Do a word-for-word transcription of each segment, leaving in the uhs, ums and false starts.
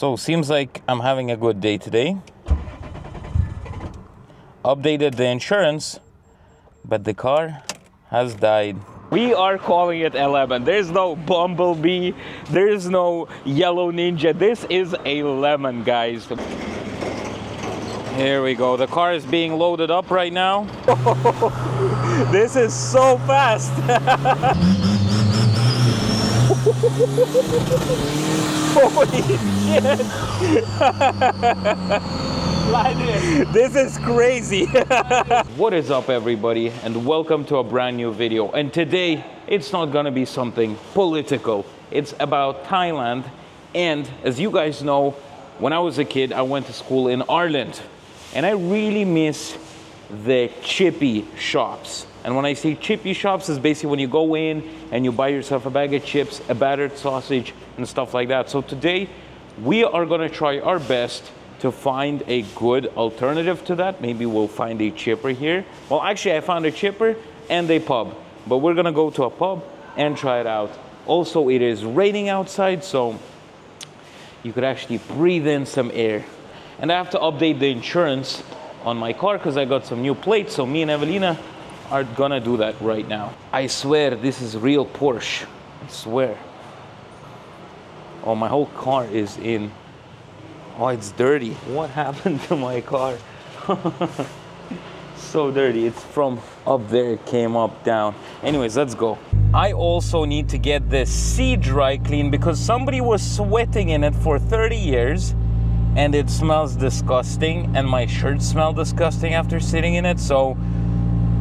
So seems like I'm having a good day today. Updated the insurance, but the car has died. We are calling it a lemon. There's no bumblebee, there's no yellow ninja. This is a lemon, guys. Here we go. The car is being loaded up right now. This is so fast. Holy shit. This is crazy. What is up, everybody, and welcome to a brand new video. And today it's not gonna be something political. It's about Thailand. And as you guys know, when I was a kid, I went to school in Ireland, and I really miss the chippy shops. And when I say chippy shops, is basically when you go in and you buy yourself a bag of chips, a battered sausage, and stuff like that. So today we are gonna try our best to find a good alternative to that. Maybe we'll find a chipper here. Well, actually I found a chipper and a pub, but we're gonna go to a pub and try it out. Also, it is raining outside, so you could actually breathe in some air. And I have to update the insurance on my car because I got some new plates, so me and Evelina are gonna do that right now. I swear this is real Porsche, I swear. Oh, my whole car is in. Oh, it's dirty. What happened to my car? So dirty. It's from up there, it came up, down. Anyways, let's go. I also need to get the seat dry clean because somebody was sweating in it for thirty years and it smells disgusting, and my shirt smelled disgusting after sitting in it. So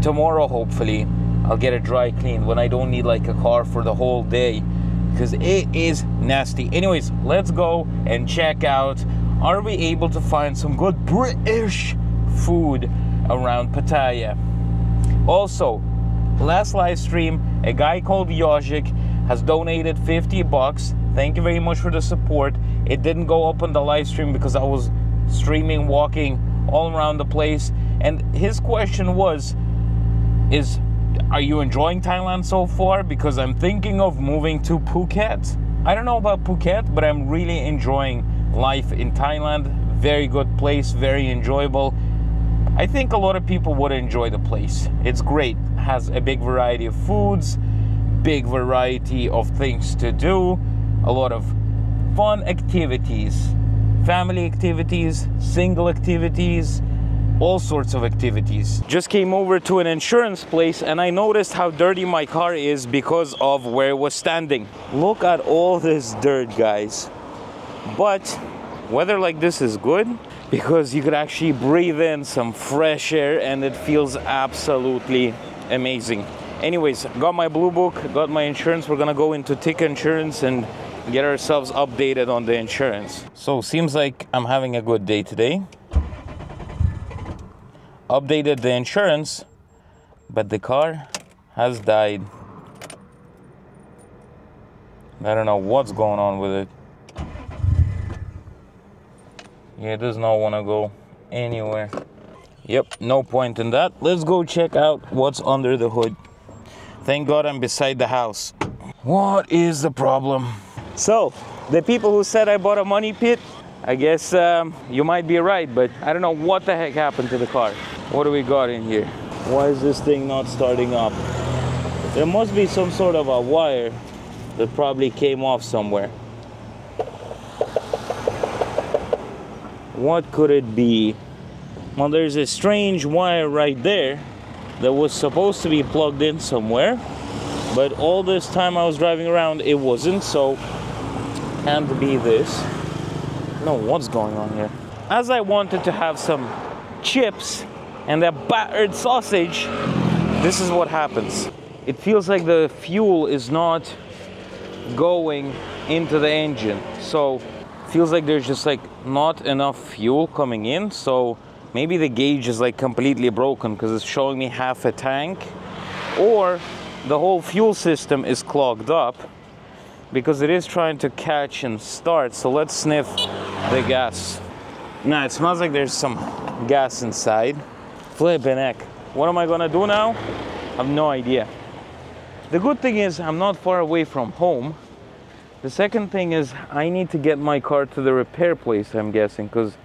tomorrow, hopefully, I'll get it dry cleaned when I don't need like a car for the whole day, because it is nasty. Anyways, let's go and check out, are we able to find some good British food around Pattaya? Also, last live stream, a guy called Yojik has donated fifty bucks. Thank you very much for the support. It didn't go up on the live stream because I was streaming, walking all around the place. And his question was, is, are you enjoying Thailand so far? Because I'm thinking of moving to Phuket. I don't know about Phuket, but I'm really enjoying life in Thailand. Very good place, very enjoyable. I think a lot of people would enjoy the place. It's great, has a big variety of foods, big variety of things to do, a lot of fun activities, family activities, single activities, all sorts of activities. Just came over to an insurance place and I noticed how dirty my car is because of where it was standing. Look at all this dirt, guys. But weather like this is good because you could actually breathe in some fresh air and it feels absolutely amazing. Anyways, got my blue book, got my insurance. We're gonna go into Tick Insurance and get ourselves updated on the insurance. So seems like I'm having a good day today. Updated the insurance, but the car has died. I don't know what's going on with it. Yeah, it does not want to go anywhere. Yep, no point in that. Let's go check out what's under the hood. Thank God I'm beside the house. What is the problem? So, the people who said I bought a money pit, I guess um, you might be right, but I don't know what the heck happened to the car. What do we got in here? Why is this thing not starting up? There must be some sort of a wire that probably came off somewhere. What could it be? Well, there's a strange wire right there that was supposed to be plugged in somewhere, but all this time I was driving around, it wasn't, so can't be this. No, what's going on here? As I wanted to have some chips and a battered sausage, this is what happens. It feels like the fuel is not going into the engine. So it feels like there's just like not enough fuel coming in. So maybe the gauge is like completely broken because it's showing me half a tank, or the whole fuel system is clogged up because it is trying to catch and start. So let's sniff the gas. Now, it smells like there's some gas inside. Flippin' heck. What am I gonna do now? I have no idea. The good thing is I'm not far away from home, The second thing is I need to get my car to the repair place, I'm guessing, because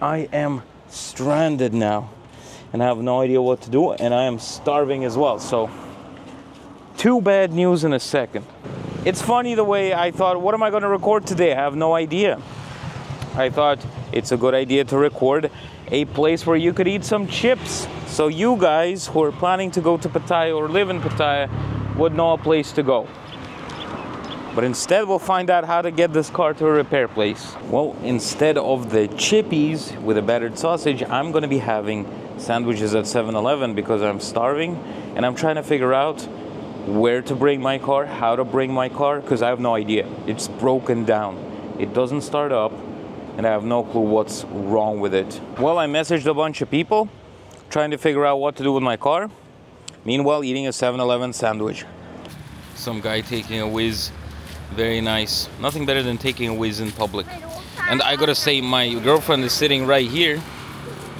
I am stranded now and I have no idea what to do, and I am starving as well. So two bad news in a second. It's funny the way I thought, what am I going to record today? I have no idea. I thought it's a good idea to record a place where you could eat some chips. So you guys who are planning to go to Pattaya or live in Pattaya would know a place to go. But instead we'll find out how to get this car to a repair place. Well, instead of the chippies with a battered sausage, I'm gonna be having sandwiches at seven eleven because I'm starving and I'm trying to figure out where to bring my car, how to bring my car, because I have no idea. It's broken down. It doesn't start up and I have no clue what's wrong with it. Well, I messaged a bunch of people trying to figure out what to do with my car. Meanwhile, eating a seven eleven sandwich. Some guy taking a whiz. Very nice. Nothing better than taking a whiz in public. And I gotta say, my girlfriend is sitting right here.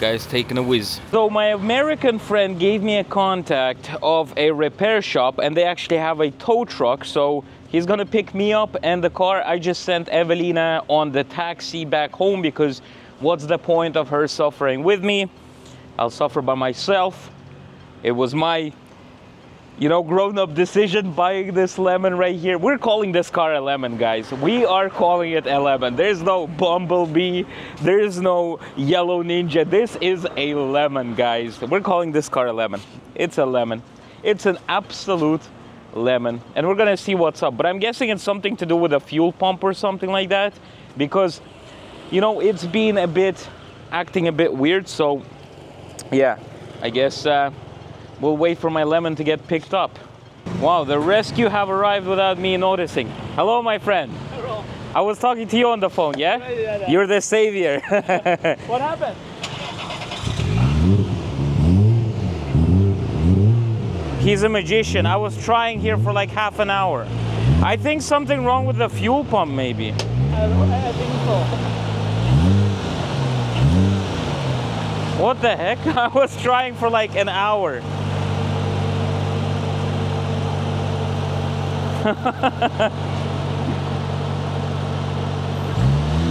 Guy's taking a whiz. So my American friend gave me a contact of a repair shop, and they actually have a tow truck. So he's gonna pick me up and the car. I just sent Evelina on the taxi back home because what's the point of her suffering with me? I'll suffer by myself. It was my, you know, grown-up decision buying this lemon right here. We're calling this car a lemon, guys. We are calling it a lemon. There's no bumblebee. There's no yellow ninja. This is a lemon, guys. We're calling this car a lemon. It's a lemon. It's an absolute lemon. And we're gonna see what's up. But I'm guessing it's something to do with a fuel pump or something like that. Because, you know, it's been a bit, acting a bit weird. So, yeah, I guess... Uh, We'll wait for my lemon to get picked up. Wow, the rescue have arrived without me noticing. Hello, my friend. Hello. I was talking to you on the phone, yeah? Yeah, yeah, yeah. You're the savior. What happened? He's a magician. I was trying here for like half an hour. I think something wrong with the fuel pump, maybe. I, I think so. What the heck? I was trying for like an hour.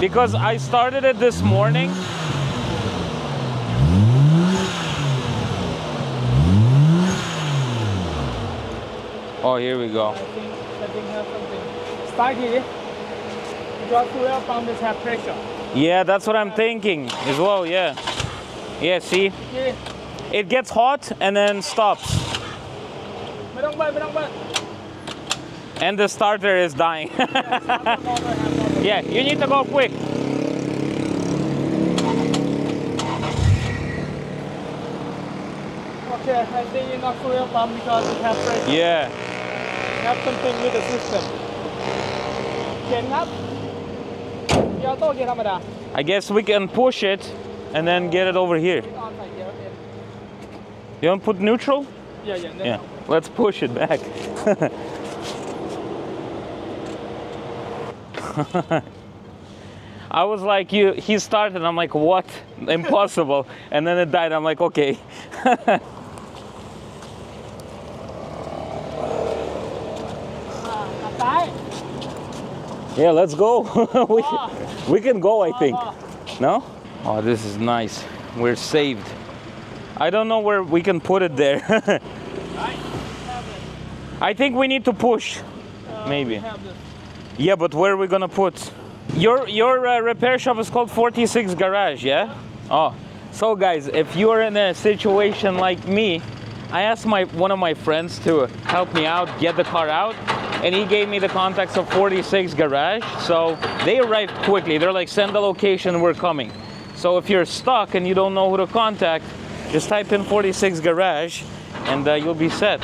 Because I started it this morning. Oh, here we go. I think, I think I have something. Start here. Your fuel pump is have pressure. Yeah, that's what I'm thinking as well, yeah. Yeah, see? Yeah. It gets hot and then stops. And the starter is dying. Yeah, you need to go quick. Okay, I think you're not fuel pump because it has pressure. Yeah. Have something with the system. I guess we can push it. And then get it over here. You want to put neutral? Yeah, yeah. No, yeah. No. Let's push it back. I was like, you, he started. I'm like, what? Impossible. And then it died. I'm like, okay. Yeah, let's go. we, oh. we can go, I think. No? Oh, this is nice. We're saved. I don't know where we can put it there. I think we need to push. Uh, Maybe. Yeah, but where are we gonna put? Your your uh, repair shop is called forty-six Garage, yeah? Oh, so guys, if you are in a situation like me, I asked my one of my friends to help me out, get the car out, and he gave me the contacts of forty-six Garage. So they arrived quickly. They're like, send the location, we're coming. So if you're stuck and you don't know who to contact, just type in forty-six Garage and uh, you'll be set.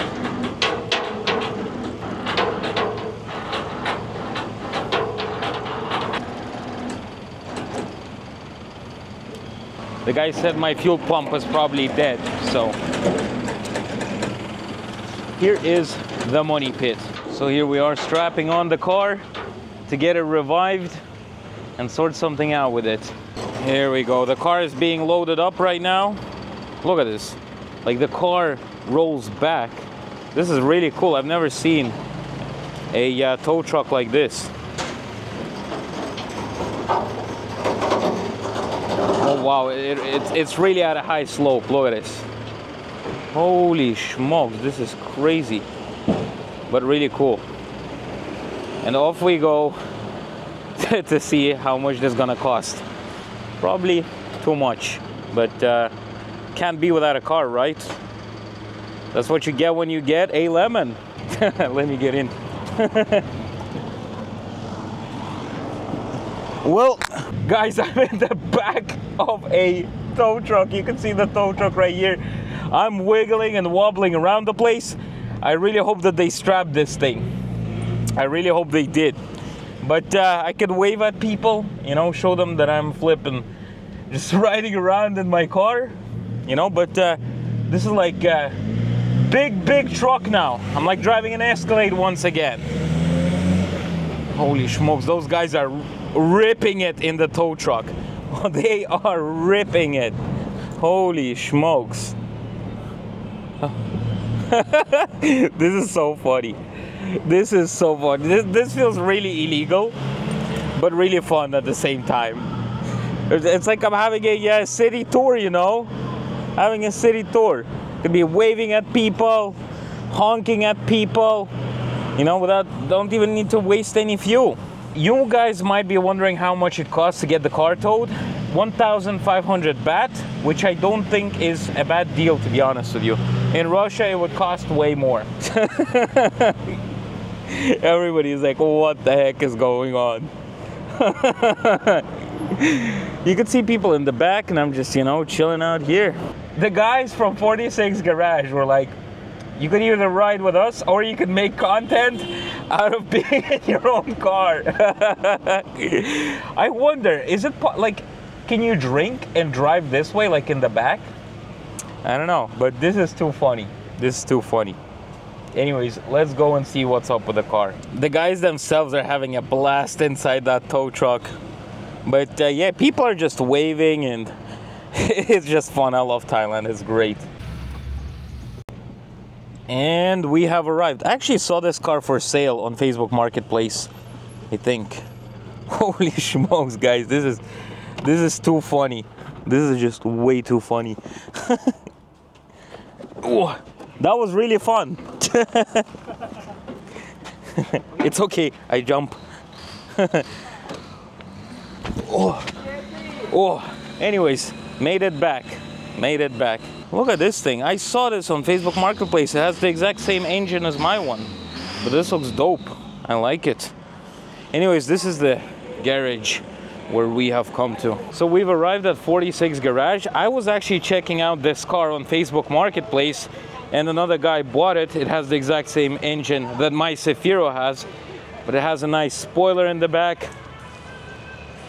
The guy said my fuel pump is probably dead, so. Here is the money pit. So here we are strapping on the car to get it revived and sort something out with it. Here we go. The car is being loaded up right now. Look at this. Like, the car rolls back. This is really cool. I've never seen a uh, tow truck like this. wow, it, it's, it's really at a high slope. Look at this. Holy smokes, this is crazy, but really cool. And off we go to see how much this is gonna cost. Probably too much, but uh, can't be without a car, right? That's what you get when you get a lemon. Let me get in. Well, guys, I'm in the back of a tow truck. You can see the tow truck right here. I'm wiggling and wobbling around the place. I really hope that they strapped this thing. I really hope they did. But uh, I could wave at people, you know, show them that I'm flipping, just riding around in my car, you know, but uh, this is like a big, big truck now. I'm like driving an Escalade once again. Holy smokes, those guys are ripping it in the tow truck. They are ripping it. Holy smokes. This is so funny. This is so fun. This, this feels really illegal, but really fun at the same time. It's like I'm having a yeah, city tour, you know? Having a city tour. Could be waving at people, honking at people, you know, without, don't even need to waste any fuel. You guys might be wondering how much it costs to get the car towed. one thousand five hundred baht, which I don't think is a bad deal, to be honest with you. In Russia, it would cost way more. Everybody's like, what the heck is going on? You could see people in the back, and I'm just, you know, chilling out here. The guys from forty-six Garage were like, you could either ride with us, or you could make content out of being in your own car. I wonder, is it, like, can you drink and drive this way, like in the back? I don't know, but this is too funny. This is too funny. Anyways, let's go and see what's up with the car. The guys themselves are having a blast inside that tow truck. But uh, yeah, people are just waving and it's just fun. I love Thailand, it's great. And we have arrived. I actually saw this car for sale on Facebook Marketplace, I think. Holy smokes, guys, this is, this is too funny. This is just way too funny. Ooh, that was really fun. It's okay, I jump. Oh. Oh. Anyways, made it back. Made it back. Look at this thing. I saw this on Facebook Marketplace. It has the exact same engine as my one. But this looks dope. I like it. Anyways, this is the garage where we have come to. So we've arrived at forty-six Garage. I was actually checking out this car on Facebook Marketplace and another guy bought it. It has the exact same engine that my Cefiro has, but it has a nice spoiler in the back.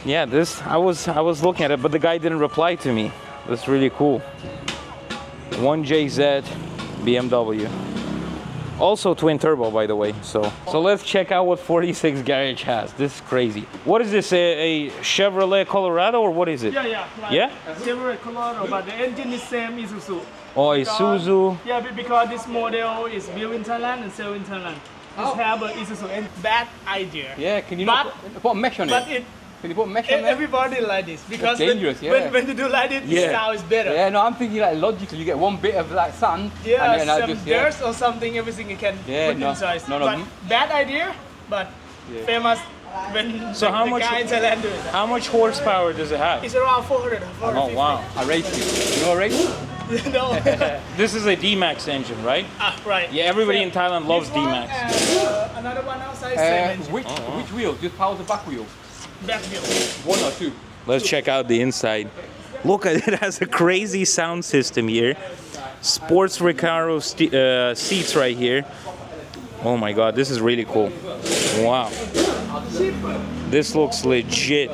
Yeah, this, I was, I was looking at it, but the guy didn't reply to me. That's really cool. one J Z B M W. Also twin turbo, by the way. So so let's check out what forty-six Garage has. This is crazy. What is this, a, a Chevrolet Colorado or what is it? Yeah, yeah. Like yeah? Chevrolet Colorado, but the engine is same Isuzu. Oh, because, Isuzu. Yeah, because this model is built in Thailand and sold in Thailand. This oh. have a Isuzu and bad idea. Yeah, can you but, not put mesh on it? Can you put mesh on it? Everybody like this because when, yeah. when, when you do like this, yeah. the sound is better. Yeah, no, I'm thinking like logically, you get one bit of like sun. Yeah, and then some just, yeah. dirt or something, everything you can yeah, put no, inside. No, no, but no. Bad idea, but yeah. famous when so the, how the much, guy in Thailand do it. How much horsepower does it have? It's around four hundred. Oh, wow. I raced it. You know I raced it? No. This is a D-Max engine, right? Ah, right. Yeah, everybody so, in Thailand loves D-Max. Uh, another one outside, same uh, engine. Which, oh, which wheel? Just power the back wheel. Back wheel. One or two. Let's check out the inside. Look at it, has a crazy sound system here. Sports Recaro uh, seats right here. Oh my god, this is really cool. Wow. This looks legit.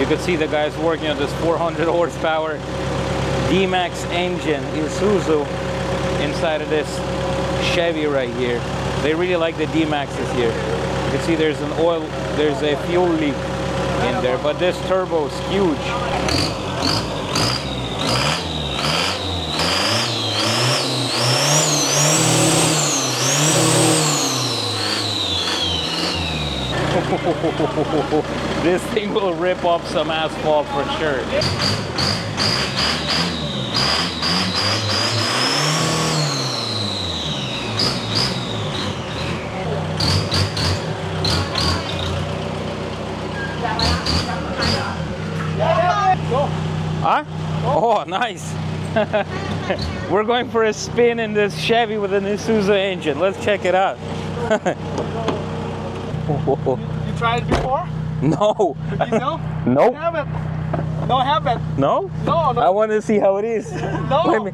You can see the guys working on this four hundred horsepower D-Max engine Isuzu inside of this Chevy right here. They really like the D-Maxes here. You can see there's an oil, there's a fuel leak in there, but this turbo is huge. This thing will rip up some asphalt for sure. Huh? Oh, nice. We're going for a spin in this Chevy with an Isuzu engine. Let's check it out. you, you tried it before? No. You know? No. Nope. Haven't. No, haven't. No? No, no. I want to see how it is. no.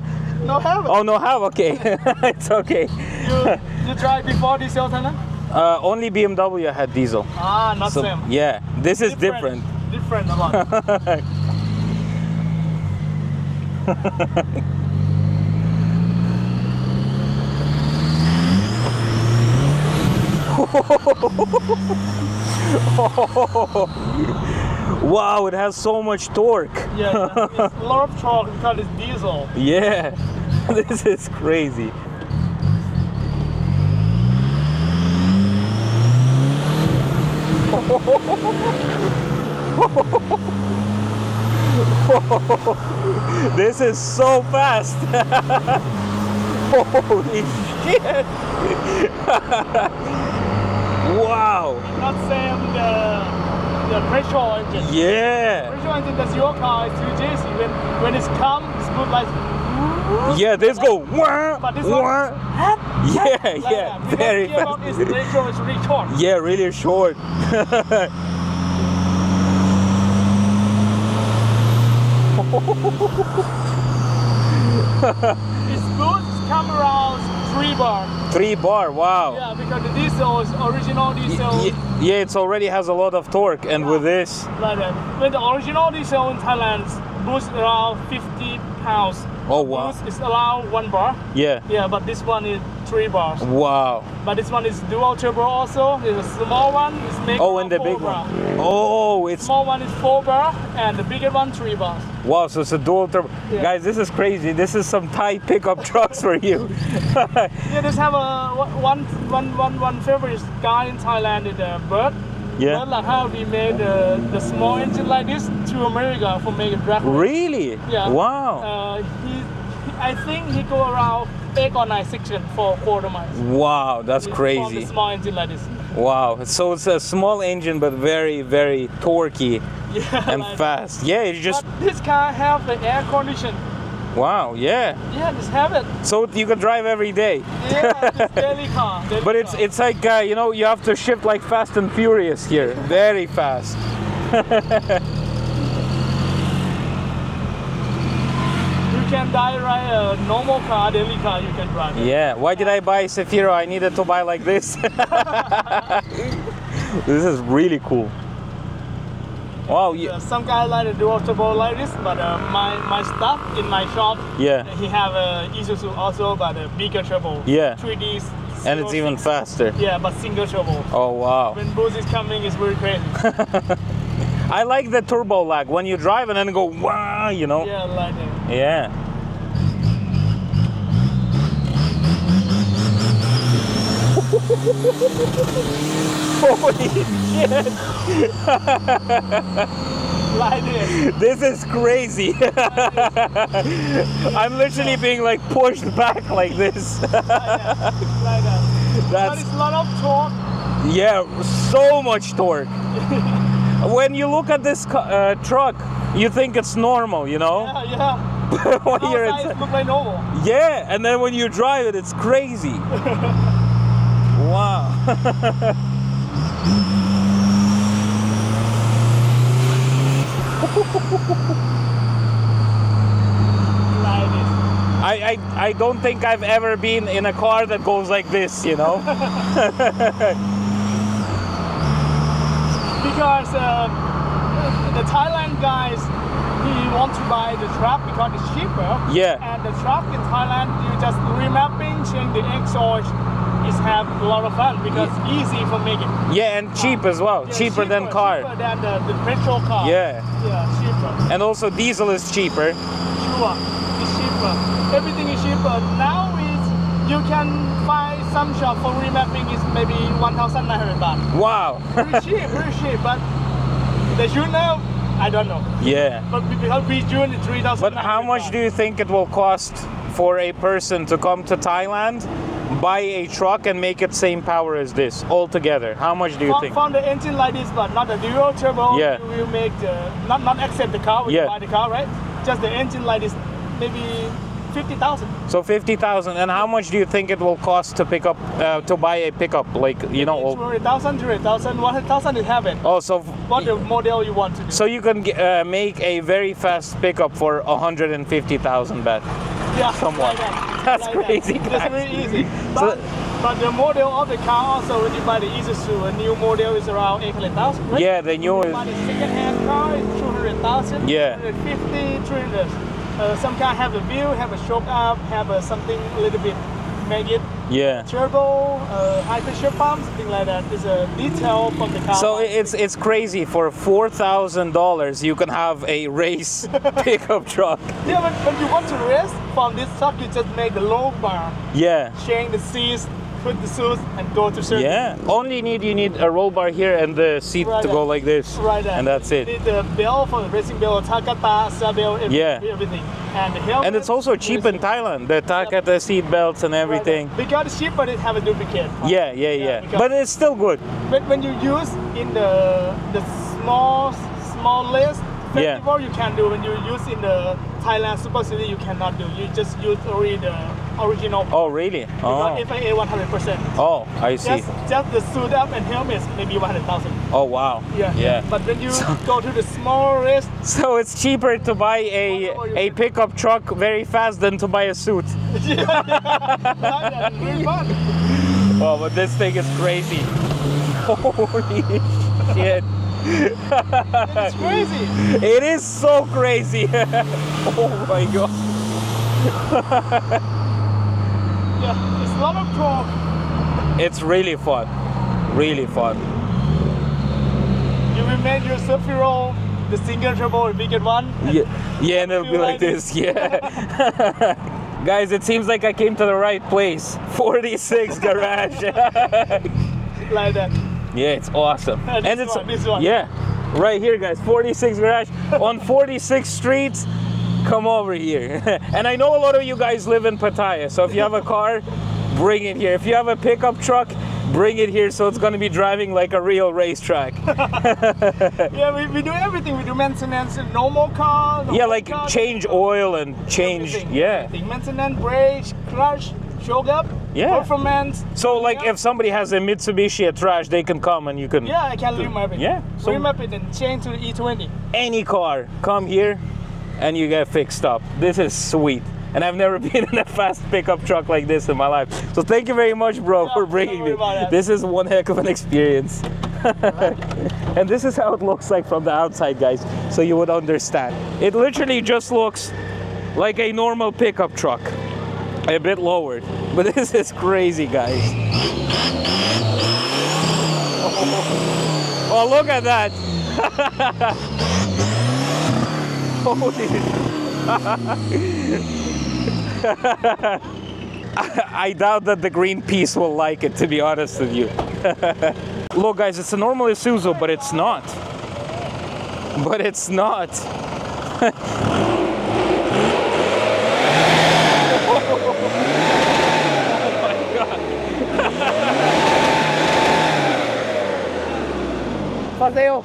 No, haven't. Oh, no, have. Okay. It's okay. You, you tried before diesel, Tana? Uh, only B M W had diesel. Ah, not so, same. Yeah, this is different. Different, different a lot. Wow, it has so much torque. Yeah, it's a lot of torque because it's diesel. Yeah, this is crazy. This is so fast. Holy shit. Wow. It's not same the, the petrol engine. Yeah. The petrol engine, that's your car, it's two J C. When, when it's calm, it's good like... Yeah, this go... Wah, but this wah, one... Wah, yeah, like yeah, that. Very fast. Is retro, it's really short. Yeah, really short. It's good, come around three bar. Three bar, wow. Yeah, because the diesel is original diesel. Y yeah, it already has a lot of torque, and yeah, with this... Like that. When the original diesel in Thailand boosts around fifty pounds. Oh, wow. Boost is allowed one bar. Yeah. Yeah, but this one is three bars. Wow. But this one is dual turbo also. It's a small one. It's make oh, and the big bar. One. Oh, it's... Small one is four bar, and the bigger one, three bars. Wow, so it's a dual turbo. Yeah. Guys, this is crazy. This is some Thai pickup trucks for you. Yeah, just have a one, one, one, one favorite guy in Thailand is a bird. Yeah. But like how we made uh, the small engine like this to America for making drag. Really? Yeah. Wow. Uh, he, I think he go around eight or nine sections for quarter miles. Wow, that's it's crazy. A small engine like this. Wow. So it's a small engine but very, very torquey. Yeah, and like fast. That. Yeah, it just. But this car have the air condition. Wow. Yeah. Yeah, just have it. So you can drive every day. Yeah, it's daily car. Daily but it's car. It's like uh, you know, you have to shift like Fast and Furious here, very fast. You can drive a normal car, daily car. You can drive it. Yeah. Why did I buy Cefiro? I needed to buy like this. This is really cool. Wow, yeah. Uh, some guy like to do auto ball like this, but uh, my, my stuff in my shop, yeah, he have a Isuzu also, but a bigger turbo. Yeah. three Ds. And it's even faster. Yeah, but single turbo. Oh, wow. When boost is coming, it's very crazy. I like the turbo lag, when you drive and then go, wow, you know? Yeah, like that. Yeah. Holy shit! Like this. This is crazy. Like this. I'm literally being like pushed back like this. Like that. Like that. That's a lot of torque. Yeah, so much torque. When you look at this uh, truck, you think it's normal, you know? Yeah, yeah. When you're inside, it looks like normal. Yeah, and then when you drive it, it's crazy. Wow. I, I, I don't think I've ever been in a car that goes like this, you know? Because uh, the Thailand guys, he want to buy the truck because it's cheaper. Yeah. And the truck in Thailand, you just remapping, change the exhaust. Have a lot of fun because yeah, easy for making. Yeah, and cheap as well. Yeah, cheaper, cheaper than car. Cheaper than the, the petrol car. Yeah. Yeah, cheaper. And also diesel is cheaper. Sure, it's cheaper. Everything is cheaper. Now it's you can buy some shop for remapping is maybe one thousand nine hundred baht. Wow. Pretty cheap, pretty cheap, but the tuner, I don't know. Yeah. But because we tune it three thousand. But how much baht. do you think it will cost for a person to come to Thailand, buy a truck and make it same power as this altogether? How much do you from, think? Found the engine like this, but not the dual turbo. Yeah. We will make the, not, not accept the car, we yeah. buy the car, right? Just the engine like this, maybe fifty thousand. So fifty thousand, and how much do you think it will cost to pick up, uh, to buy a pickup? Like, you know, two hundred thousand, three hundred thousand, one hundred thousand you have it. Oh, so what the model you want to do. So you can uh, make a very fast pickup for one hundred fifty thousand baht. Yeah, somewhat. Like that. That's like crazy. That. It's very easy. But, so, but the model of the car also, when you buy the Isuzu, a new model is around eight hundred thousand, right? Yeah, the new is. Buy the second hand car is two hundred thousand, yeah. two hundred fifty, three hundred. Uh, some car have a wheel, have a shock up, have a something a little bit, make it yeah. turbo, uh, high pressure pump, something like that. It's a detail from the car. So it's it's crazy for four thousand dollars you can have a race pickup truck. Yeah, but when you want to race from this truck, you just make a low bar. Yeah. Change the seats, put the suits, and go to circuit. Yeah. Only need you need a roll bar here and the seat right to there. go like this. Right. And there. that's it. You need the bell for the racing bell, Takata, Sabel, everything. Yeah. everything. And, helmet, and it's also cheap in Thailand, the Takata seat belts and everything. Right. Because it's cheap, but it have a duplicate. Right? Yeah, yeah, yeah. yeah. But it's still good. But when you use in the the small, small list festival, yeah. you can do. When you use in the Thailand Super City, you cannot do. You just use already the original. Oh, really? Oh. F I A one hundred percent. Oh, I see. Just, just the suit up and helmets, maybe one hundred thousand. Oh, wow. Yeah. yeah. But when you so, go to the small wrist. So it's cheaper to buy a, a pickup truck very fast than to buy a suit. Yeah, yeah. Oh, but this thing is crazy. Holy shit. It's crazy. It is so crazy. Oh my god. Yeah, it's a lot of talk. It's really fun, really fun. You will make your Cefiro, the single turbo, the bigger one. Yeah, yeah, and it'll be like, like this. It. Yeah. Guys, it seems like I came to the right place. forty-six Garage. Like that. Yeah, it's awesome. Yeah, and it's one, this one. Yeah, right here, guys. forty-six Garage on forty-sixth Street. Come over here. And I know a lot of you guys live in Pattaya, so if you have a car, bring it here. If you have a pickup truck, bring it here, so it's going to be driving like a real racetrack. Yeah, we, we do everything. We do maintenance in normal car. Normal yeah, like car, change oil and change, everything, yeah. Everything. Maintenance, brakes, clutch, choke up, yeah. performance. So like up. if somebody has a Mitsubishi, a trash, they can come and you can... Yeah, I can remap it. Yeah. So remap it and change to the E twenty. Any car, come here. And you get fixed up. This is sweet. And I've never been in a fast pickup truck like this in my life. So thank you very much, bro, yeah, for bringing me. This is one heck of an experience. And this is how it looks like from the outside, guys, so you would understand. It literally just looks like a normal pickup truck, a bit lowered. But this is crazy, guys. Oh, look at that. I doubt that the Greenpeace will like it, to be honest with you. Look, guys, it's a normal Isuzu, but it's not. But it's not. Oh my God. Mateo.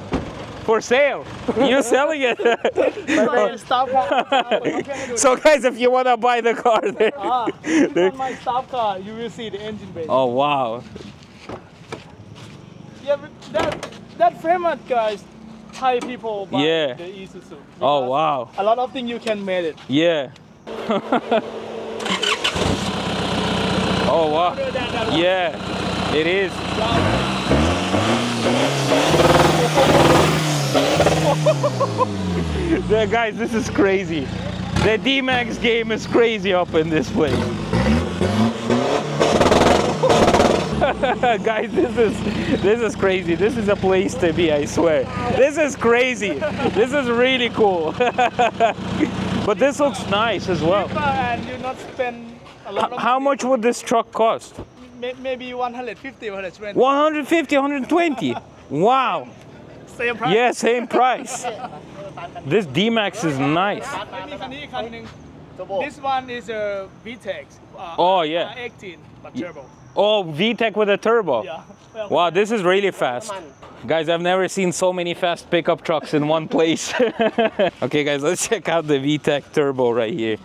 For sale. You're selling it. So guys, if you want to buy the car there. Ah, on my stop car, you will see the engine bay. Oh, wow. Yeah, but that, that famous, guys, Thai people buy yeah. the Isuzu. Oh, wow. A lot of things you can make it. Yeah. Oh, wow. Yeah, it is. Yeah, guys, this is crazy. The D-Max game is crazy up in this place. Guys, this is this is crazy. This is a place to be, I swear. This is crazy. This is really cool. But this looks nice as well. And you not spend a lot of How money. much would this truck cost? Maybe one hundred fifty, one hundred twenty. one hundred fifty, one hundred twenty. Wow. Same price. Yeah, same price. This D-Max is nice. This one is a V TEC. Uh, oh yeah. Uh, eighteen, but turbo. Oh, V TEC with a turbo. Yeah. Well, wow, this is really fast. Guys, I've never seen so many fast pickup trucks in one place. Okay, guys, let's check out the V TEC turbo right here.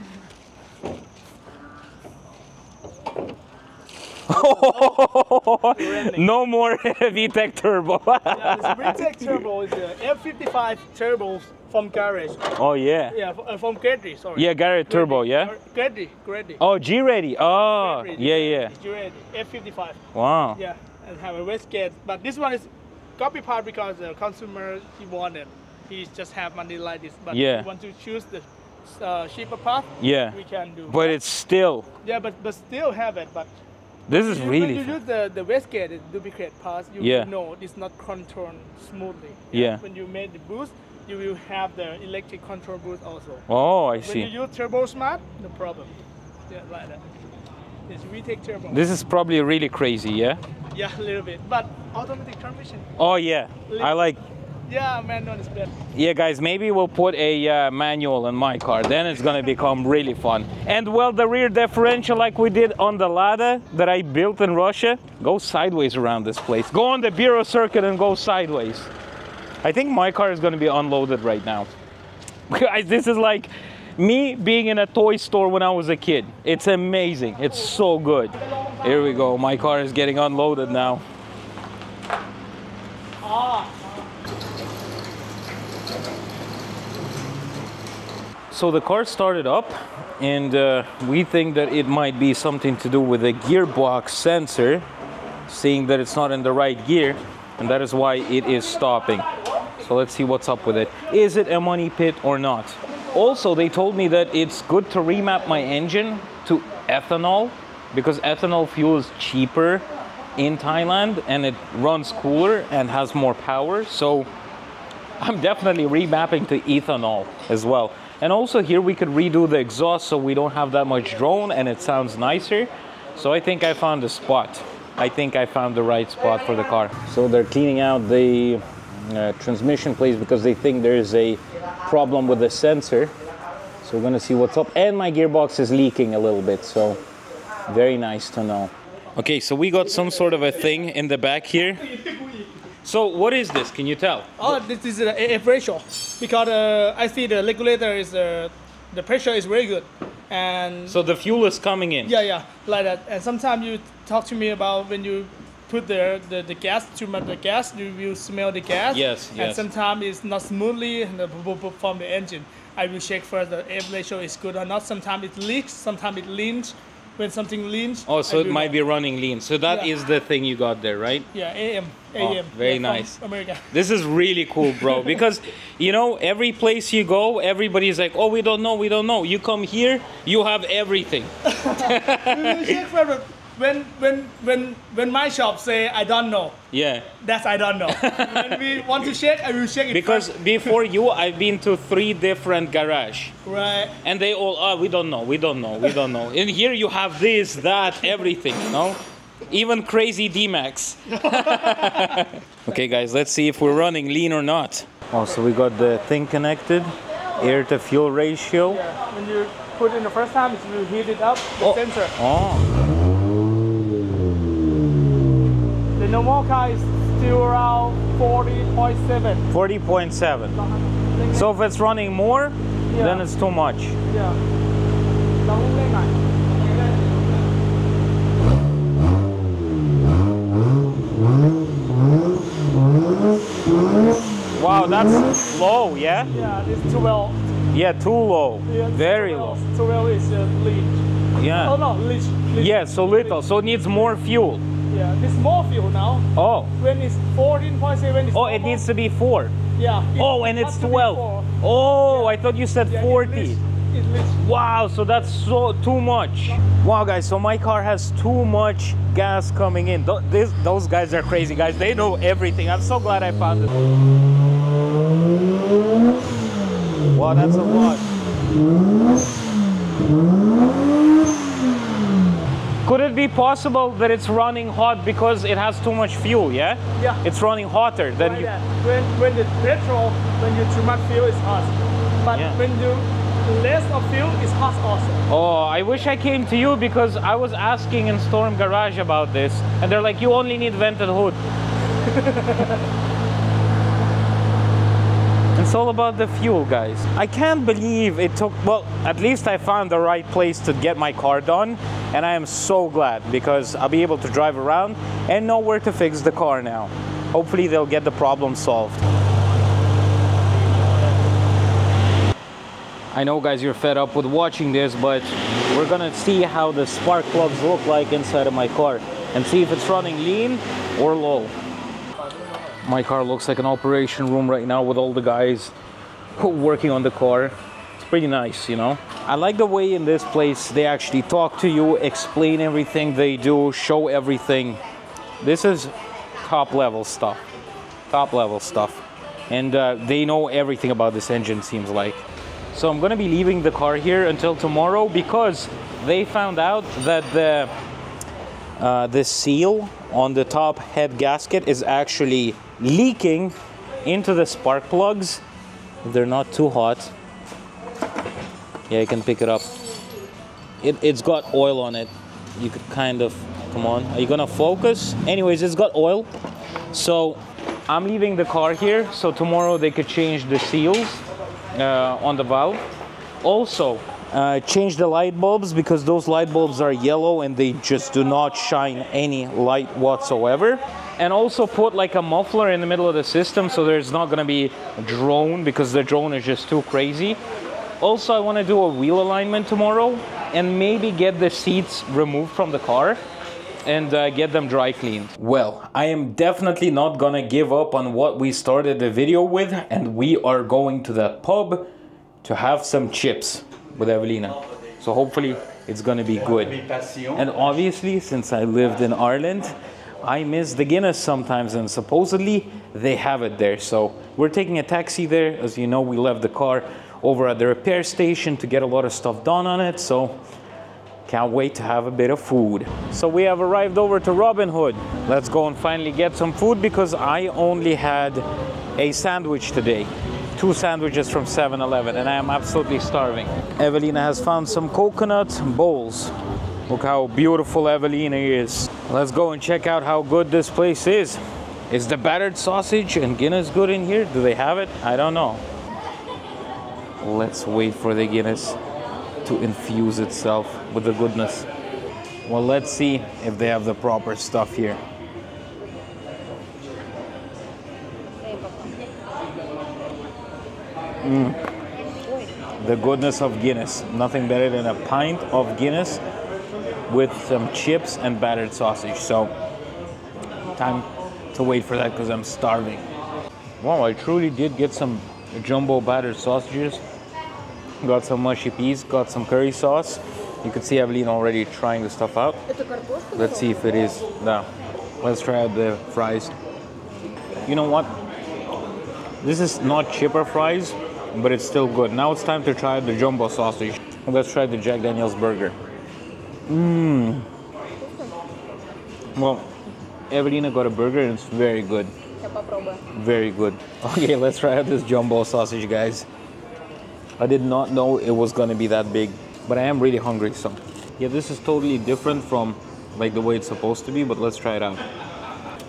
Oh, no more V TEC turbo. Yeah, V TEC turbo is the F fifty-five turbo from Garrett. Oh yeah. Yeah, uh, from GReddy, sorry. Yeah, Garrett turbo, yeah. GReddy, GReddy. Oh, GReddy. Oh, GReddy. yeah, yeah. GReddy F fifty-five. Wow. Yeah, and have a wastegate, but this one is copy part because the consumer he wanted. He just have money like this, but yeah. If you want to choose the uh, cheaper path. Yeah. We can do. But that. it's still. Yeah, but but still have it, but. This is you, really. When you use the the wastegate duplicate parts, you yeah. know it's not controlled smoothly. Yeah. yeah. When you make the boost, you will have the electric control boost also. Oh, I when see. When you use TurboSmart, no problem. Yeah, like that. It's V TEC turbo. This is probably really crazy, yeah. Yeah, a little bit, but automatic transmission. Oh yeah, I like. Yeah, manual is better. Yeah, guys, maybe we'll put a uh, manual in my car. Then it's gonna become really fun. And well, the rear differential, like we did on the Lada that I built in Russia, go sideways around this place. Go on the Bureau circuit and go sideways. I think my car is gonna be unloaded right now. Guys, this is like me being in a toy store when I was a kid. It's amazing. It's so good. Here we go. My car is getting unloaded now. Ah. So the car started up, and uh, we think that it might be something to do with the gearbox sensor, seeing that it's not in the right gear, and that is why it is stopping. So let's see what's up with it. Is it a money pit or not? Also, they told me that it's good to remap my engine to ethanol, because ethanol fuel is cheaper in Thailand, and it runs cooler and has more power. So I'm definitely remapping to ethanol as well. And also here we could redo the exhaust so we don't have that much drone and it sounds nicer. So I think I found a spot. I think I found the right spot for the car. So they're cleaning out the uh, transmission plates because they think there is a problem with the sensor. So we're gonna see what's up. And my gearbox is leaking a little bit, so very nice to know. Okay, so we got some sort of a thing in the back here. So what is this? Can you tell? Oh, this is the A F ratio, because uh, I see the regulator is uh, the pressure is very good, and so the fuel is coming in. Yeah, yeah, like that. And sometimes you talk to me about when you put the the, the gas too much, the gas you will smell the gas. Yes, yes. And sometimes it's not smoothly from the engine. I will check first the A F ratio is good or not. Sometimes it leaks. Sometimes it leans. When something leans. Oh, so it might that. be running lean. So that yeah. is the thing you got there, right? Yeah, A M. A M. Oh, very yeah, nice. America. This is really cool, bro. Because, you know, every place you go, everybody's like, oh, we don't know, we don't know. You come here, you have everything. When, when, when, when my shop say, I don't know. Yeah. That's I don't know. When we want to check, I will check it Because first. Before you, I've been to three different garage. Right. And they all, oh, we don't know, we don't know, we don't know. And here you have this, that, everything, no? Even crazy D-Max. Okay, guys, let's see if we're running lean or not. Oh, so we got the thing connected. Air to fuel ratio. Yeah. When you put in the first time, you heat it up, the oh. sensor. Oh. The normal car is still around forty point seven. forty point seven. So if it's running more, yeah. then it's too much. Yeah. Wow, that's low, yeah? Yeah, it's too well. Yeah, too low. Yeah, Very too low. low. Too well is uh, leech. Yeah. Oh no, leech. leech. Yeah, so little. Leech. So it needs more fuel. Yeah, it's more fuel now. Oh. When it's fourteen point seven. Oh, it needs to be four. Yeah. Oh, and it's twelve. Oh, yeah. I thought you said yeah, forty. It leads. It leads. Wow, so that's so too much. Wow, guys, so my car has too much gas coming in. Th this, those guys are crazy, guys. They know everything. I'm so glad I found it. Wow, that's a lot. Could it be possible that it's running hot because it has too much fuel, yeah? Yeah. It's running hotter than right you... Yeah. When, when the petrol, when you too much fuel, it's hot. But yeah. when you less of fuel, it's hot also. Oh, I wish I came to you because I was asking in Storm Garage about this. And they're like, you only need vented hood. It's all about the fuel, guys. I can't believe it took, well, at least I found the right place to get my car done. And I am so glad because I'll be able to drive around and know where to fix the car now. Hopefully they'll get the problem solved. I know, guys, you're fed up with watching this, but we're gonna see how the spark plugs look like inside of my car and see if it's running lean or low. My car looks like an operation room right now with all the guys working on the car. It's pretty nice, you know. I like the way in this place they actually talk to you, explain everything they do, show everything. This is top level stuff, top level stuff. And uh, they know everything about this engine, seems like. So I'm gonna be leaving the car here until tomorrow because they found out that the, uh, the seal on the top head gasket is actually leaking into the spark plugs. If they're not too hot, yeah, you can pick it up. It, it's got oil on it. You could kind of, come on, are you gonna focus? Anyways, it's got oil. So I'm leaving the car here, so tomorrow they could change the seals uh, on the valve. Also, uh, change the light bulbs because those light bulbs are yellow and they just do not shine any light whatsoever. And also put like a muffler in the middle of the system so there's not gonna be a drone because the drone is just too crazy. Also, I wanna do a wheel alignment tomorrow and maybe get the seats removed from the car and uh, get them dry cleaned. Well, I am definitely not gonna give up on what we started the video with, and we are going to that pub to have some chips with Evelina. So hopefully it's gonna be good. And obviously, since I lived in Ireland, I miss the Guinness sometimes, and supposedly they have it there. So we're taking a taxi there. As you know, we left the car over at the repair station to get a lot of stuff done on it. So can't wait to have a bit of food. So we have arrived over to Robin Hood. Let's go and finally get some food because I only had a sandwich today. Two sandwiches from seven eleven, and I am absolutely starving. Evelina has found some coconut bowls. Look how beautiful Evelina is. Let's go and check out how good this place is. Is the battered sausage and Guinness good in here? Do they have it? I don't know. Let's wait for the Guinness to infuse itself with the goodness. Well, let's see if they have the proper stuff here. Mm. The goodness of Guinness. Nothing better than a pint of Guinness with some chips and battered sausage. So time to wait for that because I'm starving. Wow, I truly did get some jumbo battered sausages. Got some mushy peas, got some curry sauce. You can see Evelina already trying the stuff out. Let's see if it is. No, let's try out the fries. You know what? This is not cheaper fries, but it's still good. Now it's time to try the jumbo sausage. Let's try the Jack Daniels burger. Mmm. Well, Evelina got a burger and it's very good. Very good. Okay, let's try out this jumbo sausage, guys. I did not know it was gonna be that big, but I am really hungry, so. Yeah, this is totally different from like the way it's supposed to be, but let's try it out.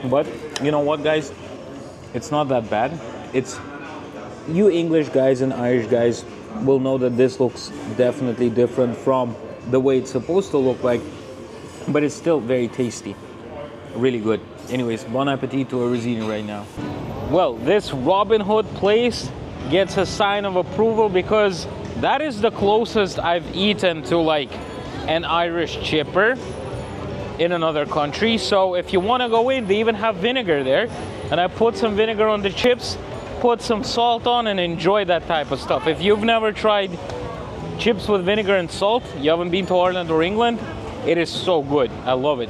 But you know what, guys? It's not that bad. It's, you English guys and Irish guys will know that this looks definitely different from the way it's supposed to look like, but it's still very tasty, really good. Anyways, bon appetit to Orizini right now. Well, this Robin Hood place gets a sign of approval because that is the closest I've eaten to like an Irish chipper in another country. So if you want to go in, they even have vinegar there, and I put some vinegar on the chips, put some salt on, and enjoy that type of stuff. If you've never tried chips with vinegar and salt, you haven't been to Ireland or England, it is so good. I love it.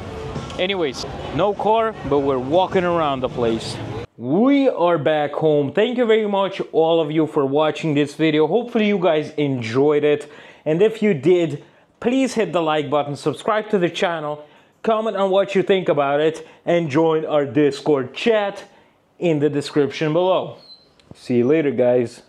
Anyways, no car, but we're walking around the place. We are back home. Thank you very much, all of you, for watching this video. Hopefully you guys enjoyed it, and if you did, please hit the like button, subscribe to the channel, comment on what you think about it, and join our Discord chat in the description below. See you later, guys.